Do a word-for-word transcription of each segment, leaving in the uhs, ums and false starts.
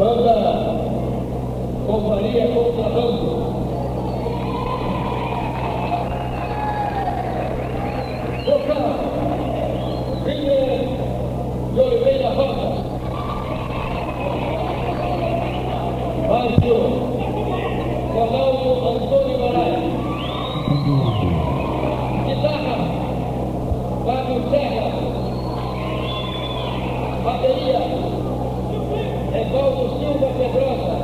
Banda Companhia Contrabando. Fábio Serra, bateria, Oswaldo Silva Pedrosa,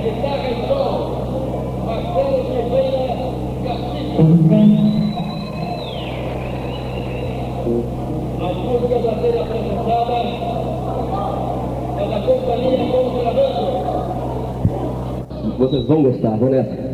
guitarra e sol, Marcelo Guerreira Castilho. As músicas a serem apresentadas pela Companhia Contrabando. Vocês vão gostar, vão nessa.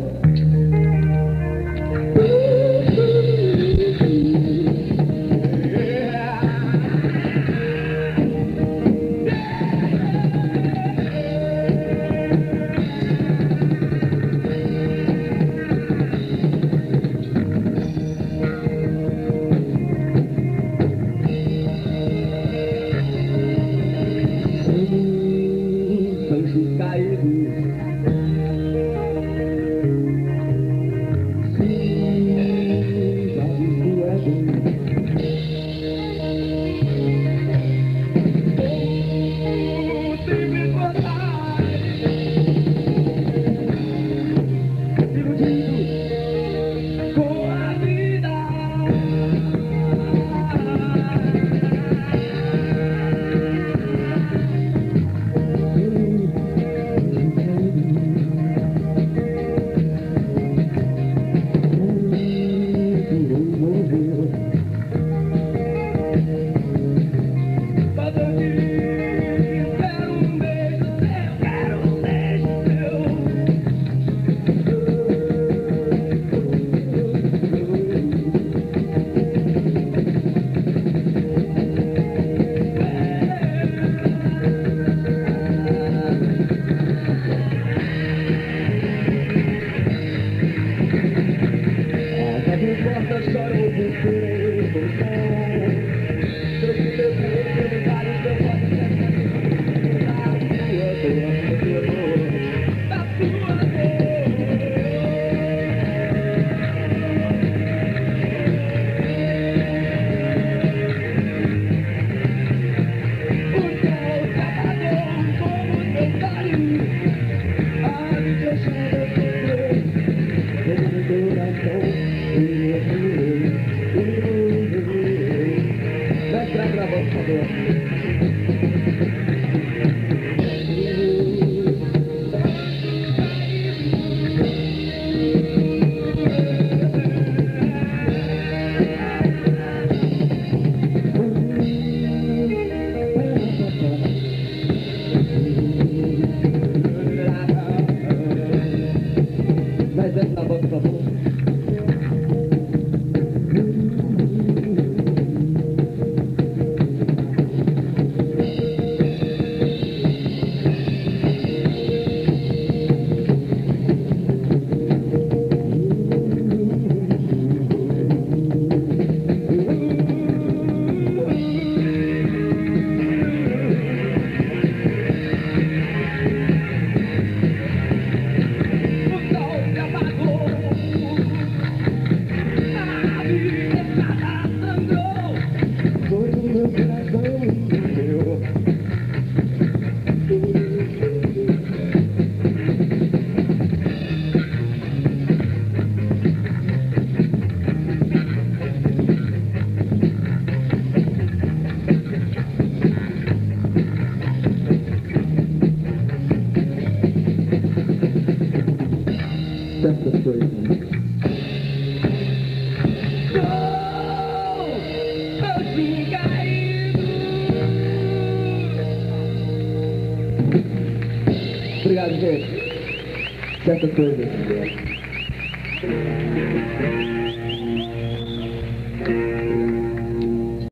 Obrigado, gente. Certa coisa.